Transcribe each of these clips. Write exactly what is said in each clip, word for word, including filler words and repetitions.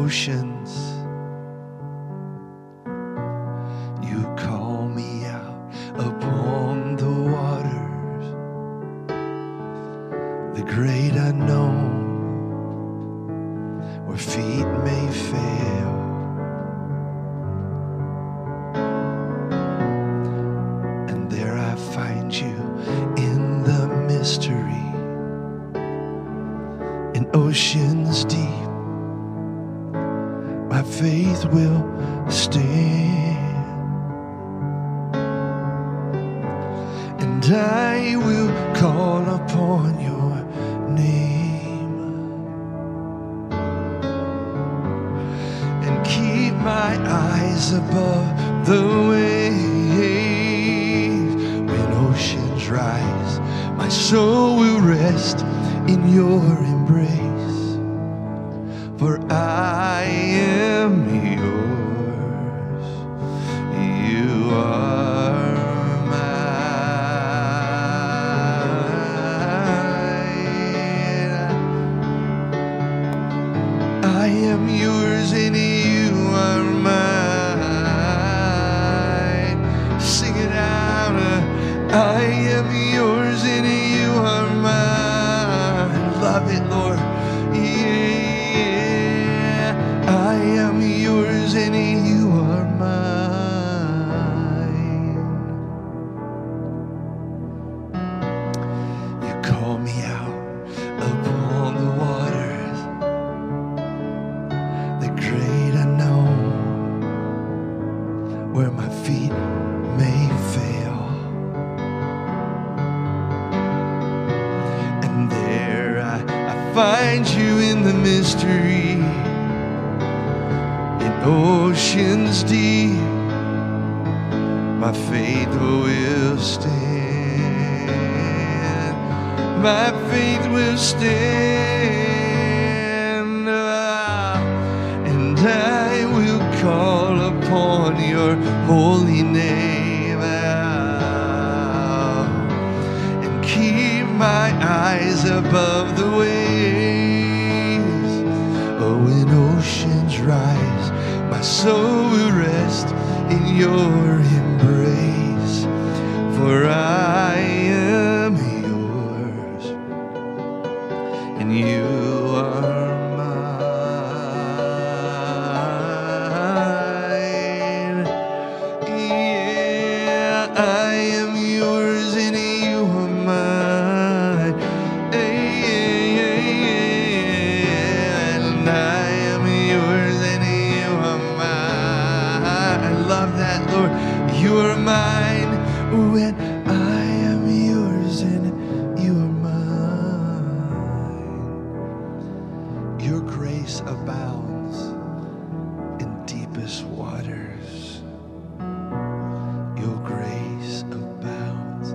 emotions. You call me out upon the waters, the great unknown, where feet may fail. And there I find you in the mystery, in oceans deep. My faith will stand, and I will call upon your name, and keep my eyes above the waves. When oceans rise, my soul will rest in your embrace, for I am yours, you are mine. I am yours and you are mine. Sing it out. I am yours and you are mine. Love it, Lord. Yeah. I am yours and you are mine. You call me out upon the waters, the great unknown, where my feet may fail. And there I, I find you in the mystery, oceans deep, my faith will stand. My faith will stand, and I will call upon your holy name, and keep my eyes above the waves. Oh, when oceans rise, my soul will rest in your embrace, for I am yours, and you are mine. Yeah, I am yours, and you are mine. Yeah, yeah, yeah. And I am yours, and love that, Lord. You are mine when I am yours and you are mine. Your grace abounds in deepest waters. Your grace abounds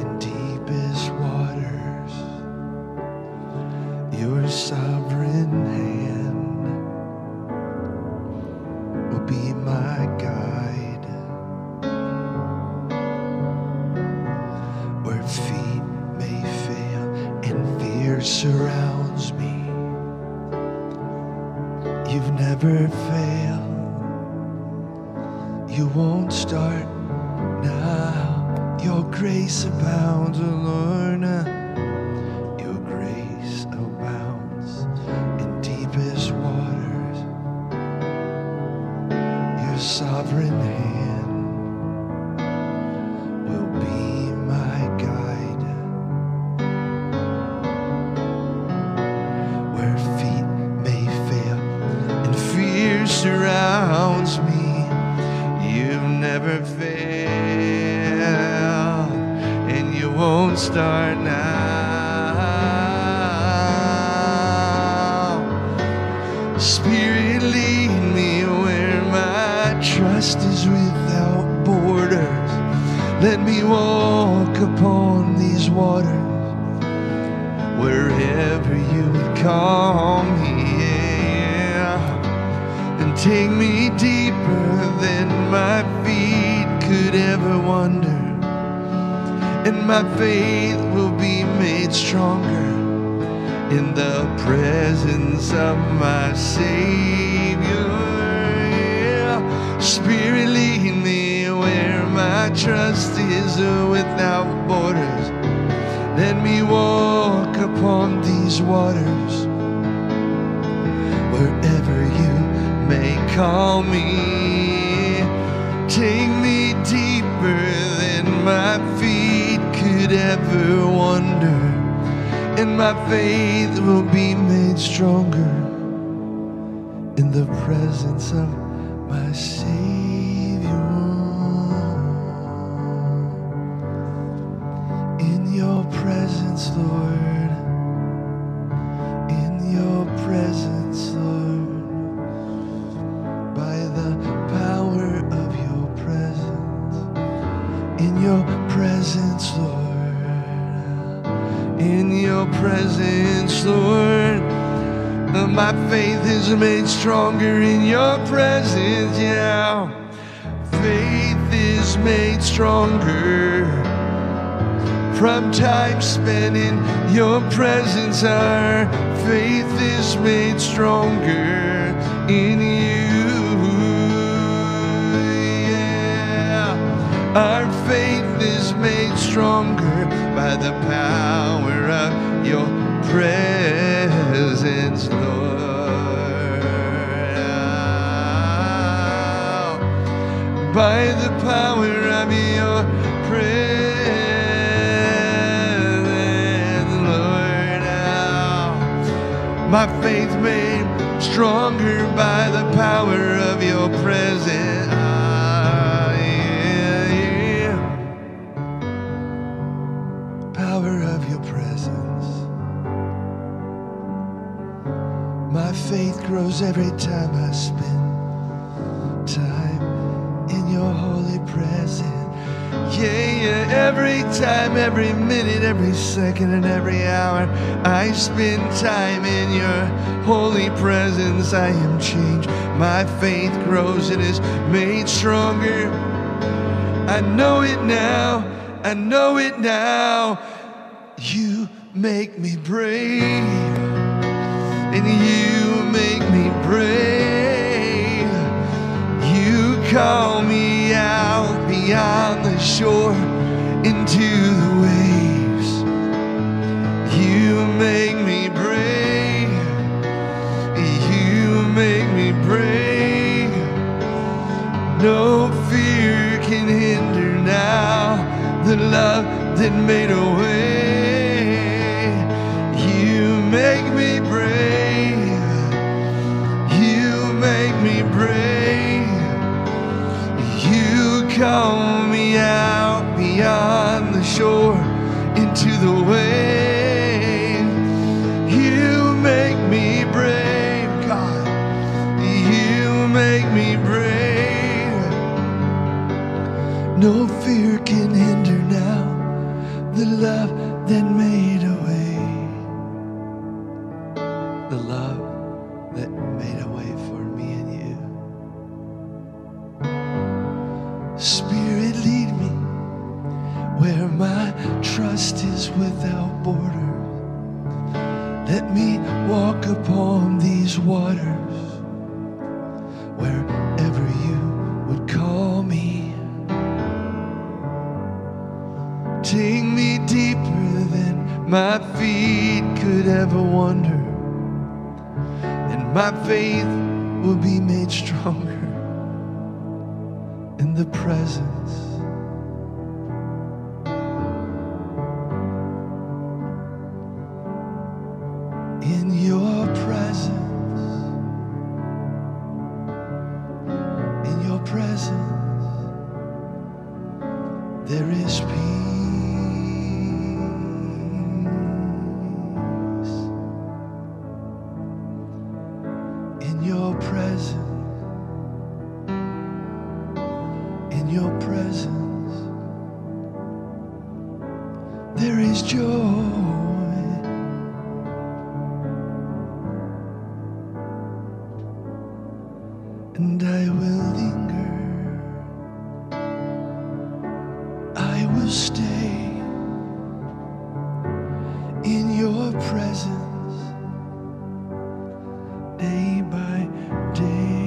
in deepest waters. Your sovereign hand will be my guide, where feet may fail and fear surrounds me. You've never failed. You won't start now. Your grace abounds, O Lord. Your grace abounds in deepest waters. Your sovereign hand will be my guide, where feet may fail and fear surrounds me. You've never failed, and you won't start now. Spirit, lead me where my trust is without borders. Let me walk upon these waters, wherever you would call me, yeah. And take me deeper than my feet could ever wander, and my faith will be made stronger in the presence of my Savior. you. Yeah. Spirit, lead me where my trust is without borders. Let me walk upon these waters. Wherever you may call me, take me deeper than my feet could ever wander, and my faith will be made stronger in the presence of my Savior. In your presence, Lord, in your presence, Lord, by the power of your presence, in your presence, Lord, in your presence, Lord, my faith is made stronger in your presence, yeah, faith is made stronger. From time spent in your presence, our faith is made stronger in you. Yeah. Our faith is made stronger by the power of your presence, Lord. By the power of your presence. My faith made stronger by the power of your presence. Ah, yeah, yeah. Power of your presence. My faith grows every time I spend time in your holy presence. Yeah, yeah, every time, every minute, every second, and every hour I spend time in your holy presence, I am changed. My faith grows, it is made stronger. I know it now, I know it now. You make me brave, and you make me brave. You call me out beyond the shore, into the waves. You make me brave, you make me brave. No fear can hinder now the love that made a way. You make me brave, you make me brave. Call me out beyond the shore, into the wave. You make me brave, God. You make me brave. No fear can hinder now the love that made a way. The love that made a way for me and you. Spirit, lead me where my trust is without border. Let me walk upon these waters. Wherever you would call me, take me deeper than my feet could ever wander, and my faith will be made stronger in the presence in your presence in your presence there is peace. In your presence, in your presence, there is joy. And I will linger, I will stay in your presence day by day.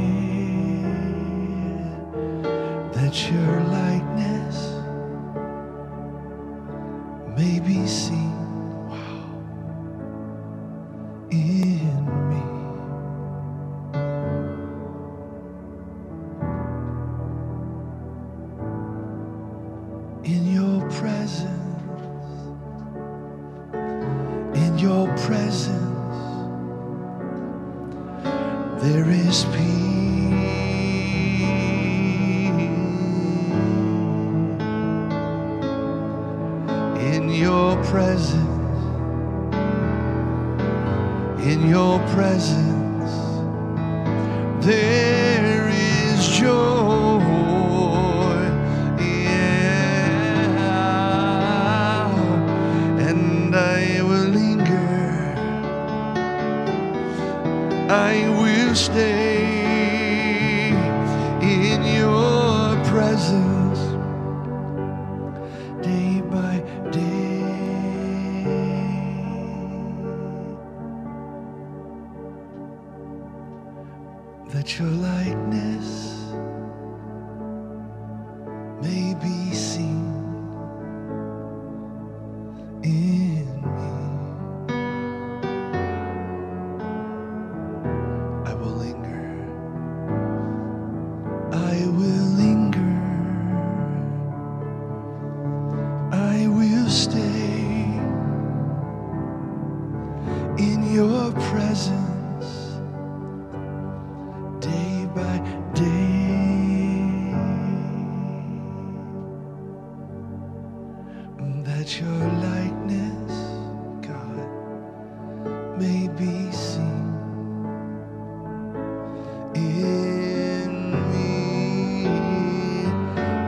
that your likeness may be seen in me. In your presence, in your presence, there is peace. In your presence, in your presence, there is joy, yeah, and I will linger, I will stay in your presence, day by day. That your likeness may be seen in me. I will linger, I will linger, I will stay in your presence. By day, that your likeness, God, may be seen in me.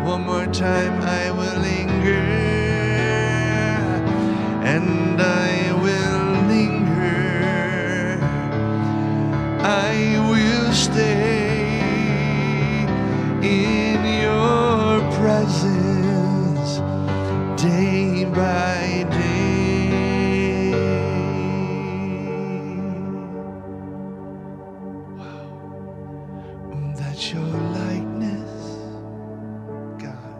One more time, I will linger, and I will linger, I will stay in your presence, day by day. Wow. That your likeness, God,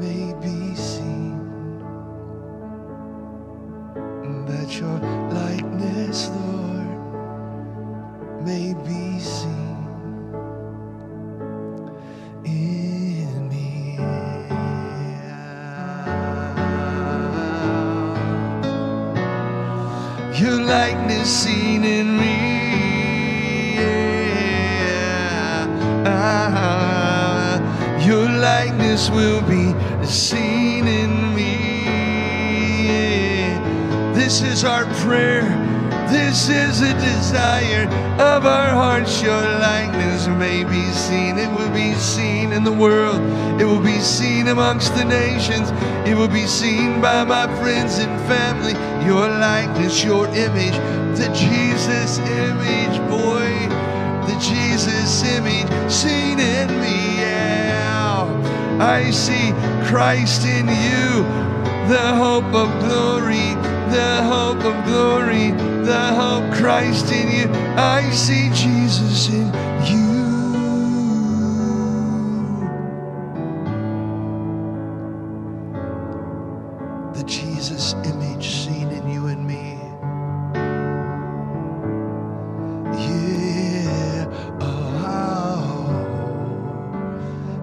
may be seen. That your likeness, Lord, may be seen. Your likeness seen in me, yeah. Ah, your likeness will be seen in me, yeah. This is our prayer, this is a desire of our hearts. Your likeness may be seen. It will be seen in the world, it will be seen amongst the nations, it will be seen by my friends and family. Your likeness, your image, the Jesus image, boy, the Jesus image seen in me, yeah. I see Christ in you, the hope of glory, the hope of glory, the hope, Christ in you. I see Jesus in you. The Jesus image seen in you and me. Yeah. Oh.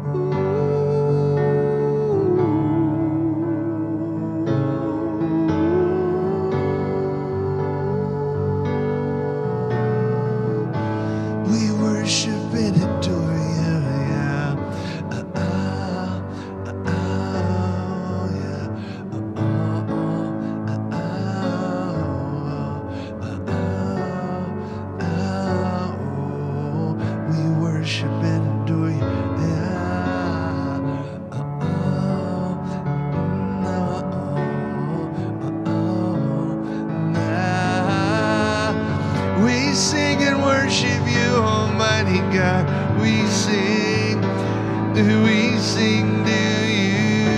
Ooh. We worship and adore you. Yeah. Uh, uh, uh, uh, yeah. Uh, We sing and worship you, Almighty God. We sing, we sing to you,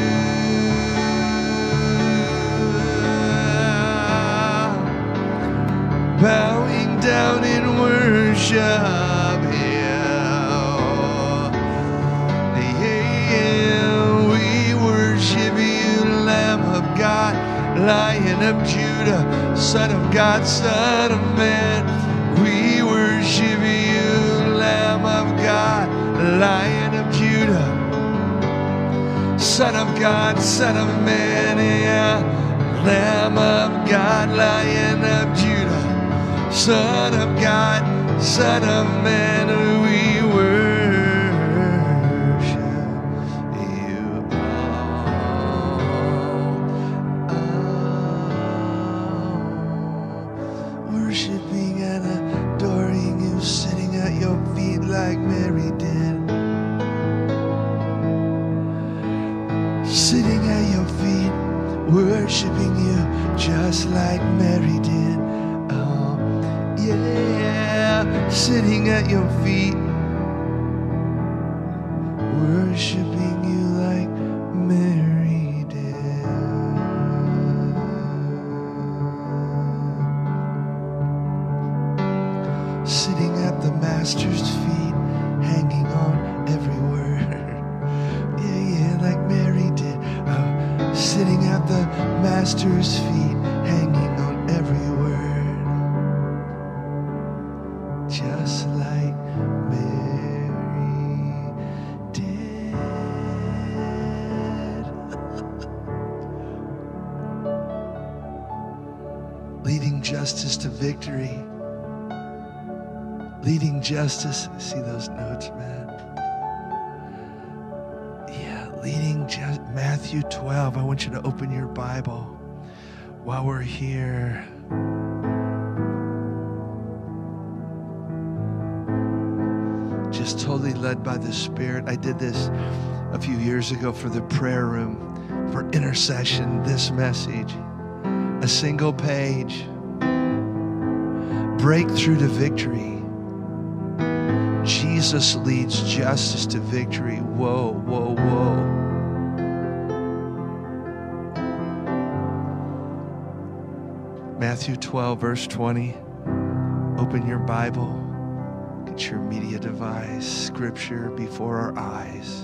bowing down in worship, yeah, yeah, yeah. God, Son of Man, we worship you, Lamb of God, Lion of Judah. Son of God, Son of Man, yeah. Lamb of God, Lion of Judah. Son of God, Son of Man, we worship you. Oh, oh. Worshiping and adoring you, sitting at your feet like Mary did. Sitting at your feet, worshiping you just like Mary did. Oh, yeah. Sitting at your feet, worshiping you like Mary did. Sitting at the Master's feet, hanging on every word. Yeah, yeah, like Mary did. Oh, sitting at the Master's feet, hanging on every word. Just like Mary did. Leading justice to victory. Leading justice. See those notes, man? Yeah, leading just Matthew twelve. I want you to open your Bible while we're here. Just totally led by the Spirit. I did this a few years ago for the prayer room, for intercession, this message. A single page. Breakthrough to victory. Jesus leads justice to victory. Whoa, whoa, whoa. Matthew twelve, verse twenty. Open your Bible. Get your media device, scripture before our eyes.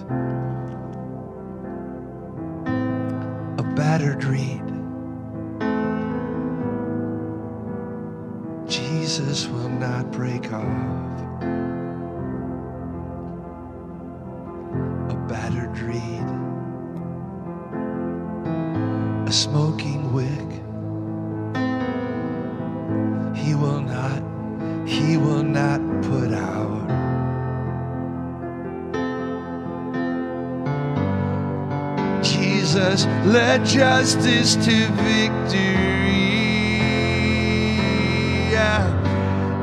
A battered reed. Jesus will not break off. A battered reed. A smoking wick. He will not He will not put out. Jesus led justice to victory. Yeah.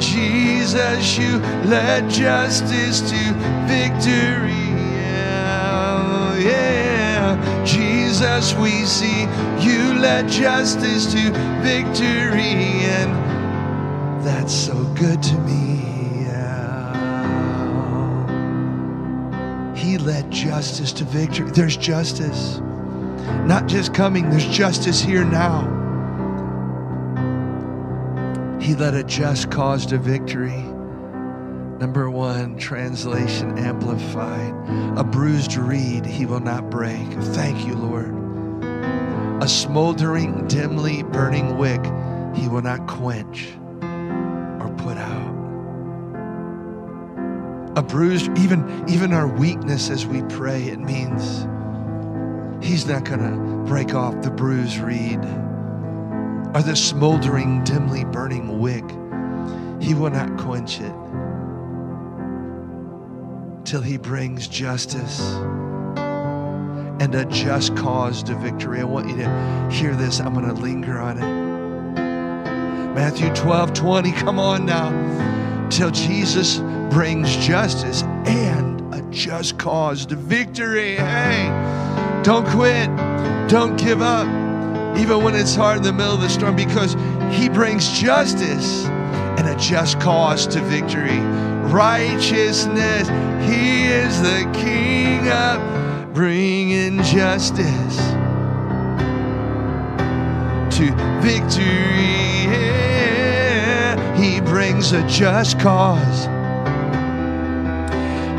Jesus, you led justice to victory. Yeah. Yeah. Jesus, we see you led justice to victory, and that's so good to me. Yeah. He led justice to victory. There's justice. Not just coming, there's justice here now. He led a just cause to victory. Number one, translation amplified. A bruised reed he will not break. Thank you, Lord. A smoldering, dimly burning wick he will not quench. Put out. A bruised, even even our weakness as we pray, it means he's not gonna break off the bruised reed or the smoldering, dimly burning wick. He will not quench it till he brings justice and a just cause to victory. I want you to hear this. I'm gonna linger on it. Matthew twelve, twenty, come on now. Till Jesus brings justice and a just cause to victory. Hey, don't quit. Don't give up. Even when it's hard in the middle of the storm, because he brings justice and a just cause to victory. Righteousness, he is the King of bringing justice to victory. He brings a just cause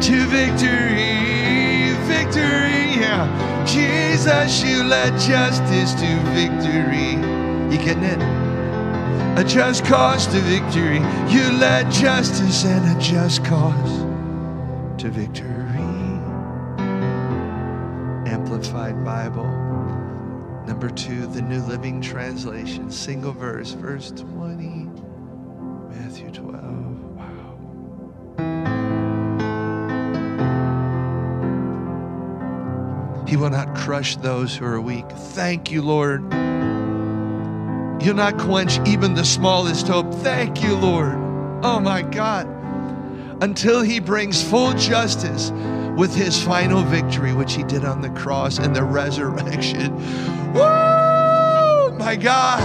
to victory, victory, yeah. Jesus, you led justice to victory. You getting it? a just cause to victory. You led justice and a just cause to victory. Amplified Bible. Number two, the New Living Translation. Single verse, verse twenty, Matthew twelve. Wow. He will not crush those who are weak. Thank you, Lord. You'll not quench even the smallest hope. Thank you, Lord. Oh my God. Until he brings full justice with his final victory, which he did on the cross and the resurrection. Woo! My God.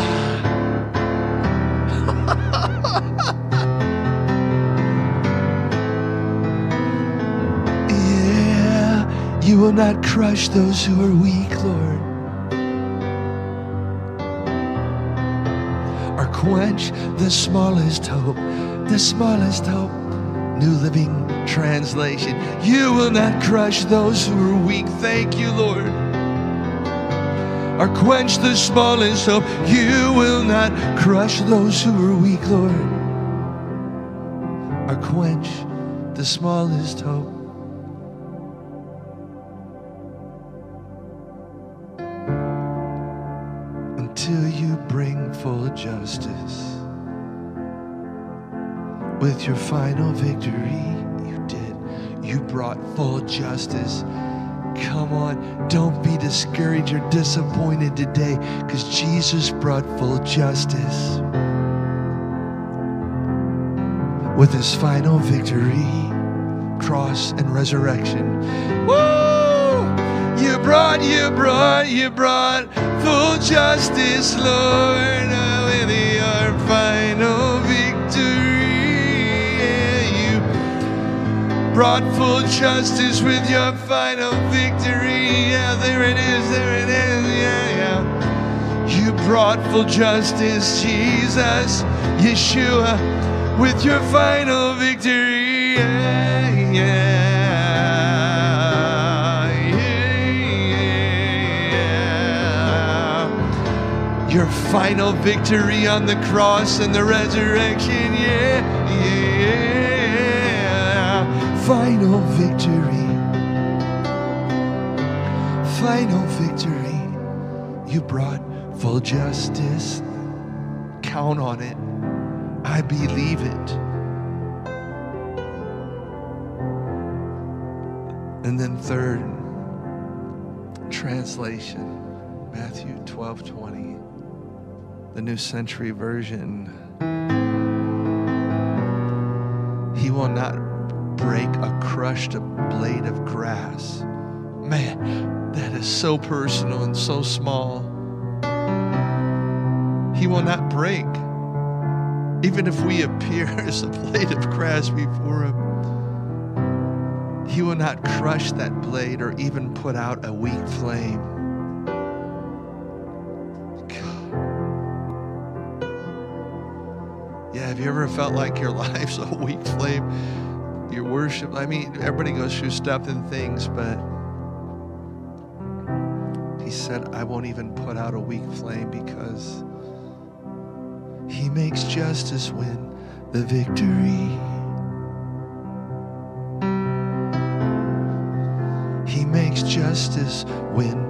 Yeah, you will not crush those who are weak, Lord, or quench the smallest hope, the smallest hope. New Living Translation. You will not crush those who are weak. Thank you, Lord. Or quench the smallest hope. You will not crush those who are weak, Lord. Or quench the smallest hope. Until you bring full justice with your final victory. You brought full justice. Come on, don't be discouraged or disappointed today, because Jesus brought full justice with his final victory, cross and resurrection. Woo! You brought, you brought, you brought full justice, Lord, with your final victory. Brought full justice with your final victory. Yeah, there it is, there it is, yeah, yeah. You brought full justice, Jesus, Yeshua, with your final victory. Yeah, yeah, yeah, yeah. Your final victory on the cross and the resurrection. Yeah, yeah, yeah. Final victory, final victory. You brought full justice. Count on it. I believe it. And then third, translation, Matthew twelve twenty, the New Century Version. He will not break a crushed blade of grass. Man, that is so personal and so small. He will not break, even if we appear as a blade of grass before him. He will not crush that blade or even put out a weak flame. God. Yeah, have you ever felt like your life's a weak flame? Your worship, I mean, everybody goes through stuff and things, but he said, I won't even put out a weak flame, because he makes justice win the victory. He makes justice win.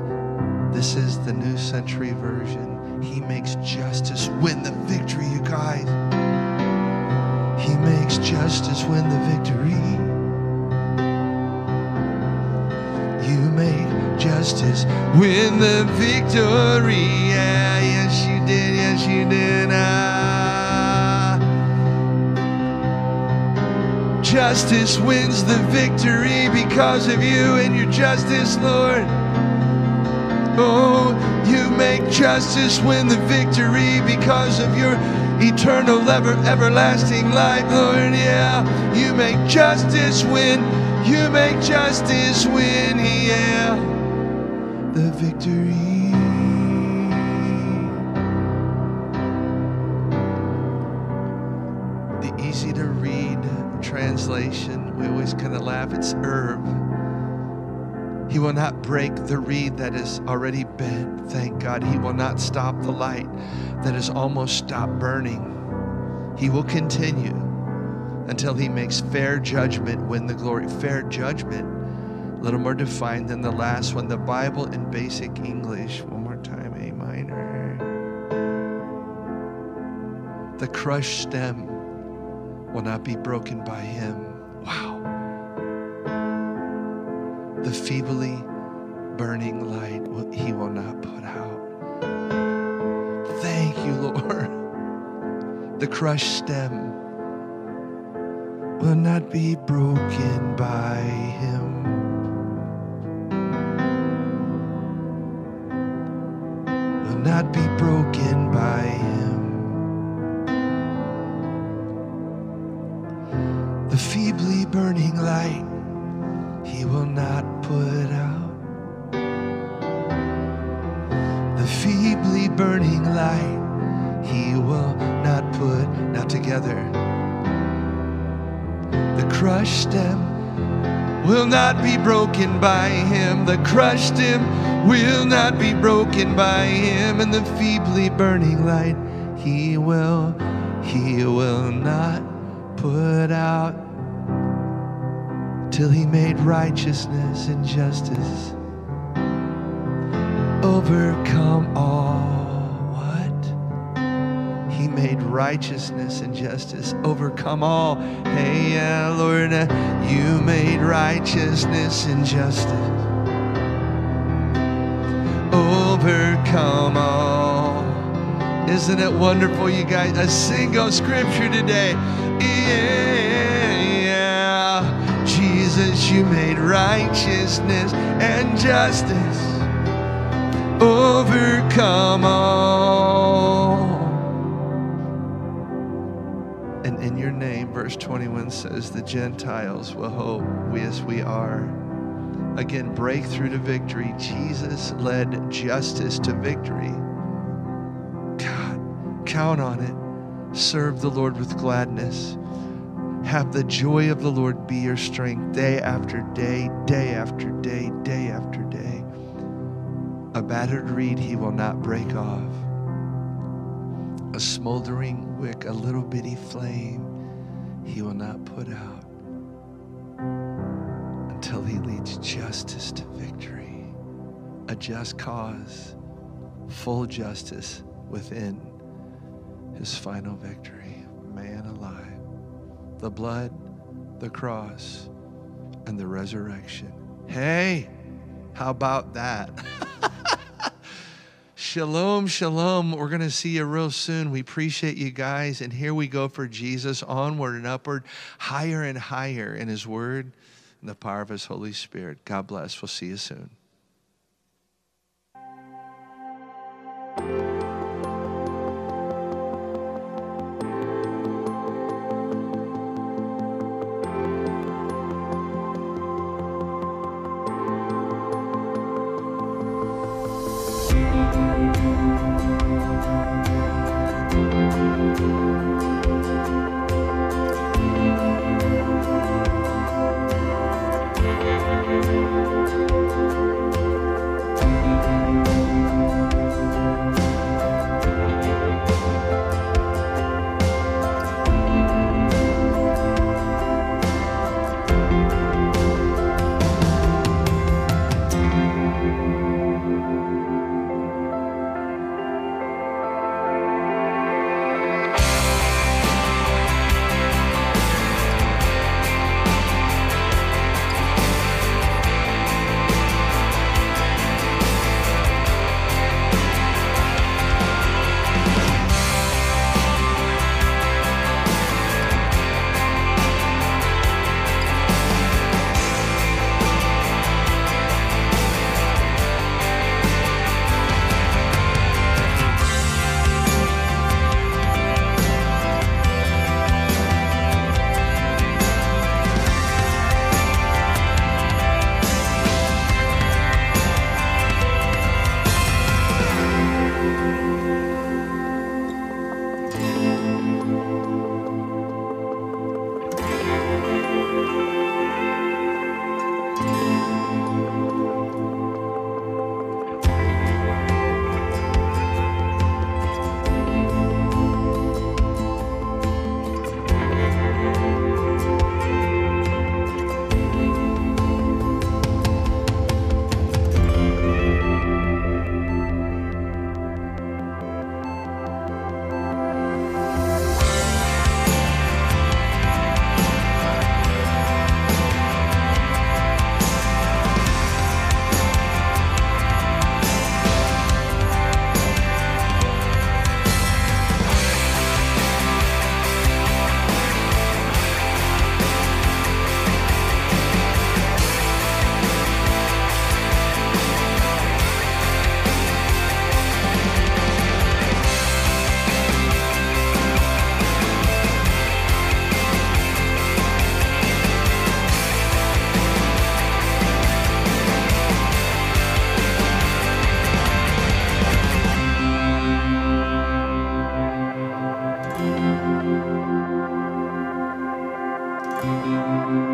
This is the New Century Version. He makes justice win the victory, you guys. He makes justice win the victory. You make justice win the victory. Yeah, yes you did, yes you did. Ah. Justice wins the victory because of you and your justice, Lord. Oh, you make justice win the victory because of your eternal, ever, everlasting life, Lord, yeah. You make justice win. You make justice win, yeah. The victory. The easy to read translation. We always kind of laugh. It's Irv. He will not break the reed that is already bent, thank God. He will not stop the light that has almost stopped burning. He will continue until he makes fair judgment, win the glory. Fair judgment, a little more defined than the last one. The Bible in basic English, one more time, A minor. The crushed stem will not be broken by him. Wow. The feebly burning light he will not put out. Thank you, Lord. The crushed stem will not be broken by him. Will not be broken by him. The feebly burning light he will not put out. The feebly burning light he will not put out. Now together. The crushed stem will not be broken by him. The crushed stem will not be broken by him. And the feebly burning light he will, he will not put out. Till he made righteousness and justice overcome all. What? He made righteousness and justice overcome all. Hey, yeah, Lord, you made righteousness and justice overcome all. Isn't it wonderful, you guys? A single scripture today. Yeah. Jesus, you made righteousness and justice overcome all. And in your name, verse twenty-one says, the Gentiles will hope, we as we are. Again, breakthrough to victory. Jesus led justice to victory. God, count on it. Serve the Lord with gladness. Have the joy of the Lord be your strength day after day, day after day, day after day. A battered reed he will not break off. A smoldering wick, a little bitty flame, he will not put out until he leads justice to victory. A just cause, full justice within his final victory. Man alive. The blood, the cross, and the resurrection. Hey, how about that? Shalom, shalom. We're going to see you real soon. We appreciate you guys. And here we go for Jesus, onward and upward, higher and higher in his word and the power of his Holy Spirit. God bless. We'll see you soon. Thank you. Amen.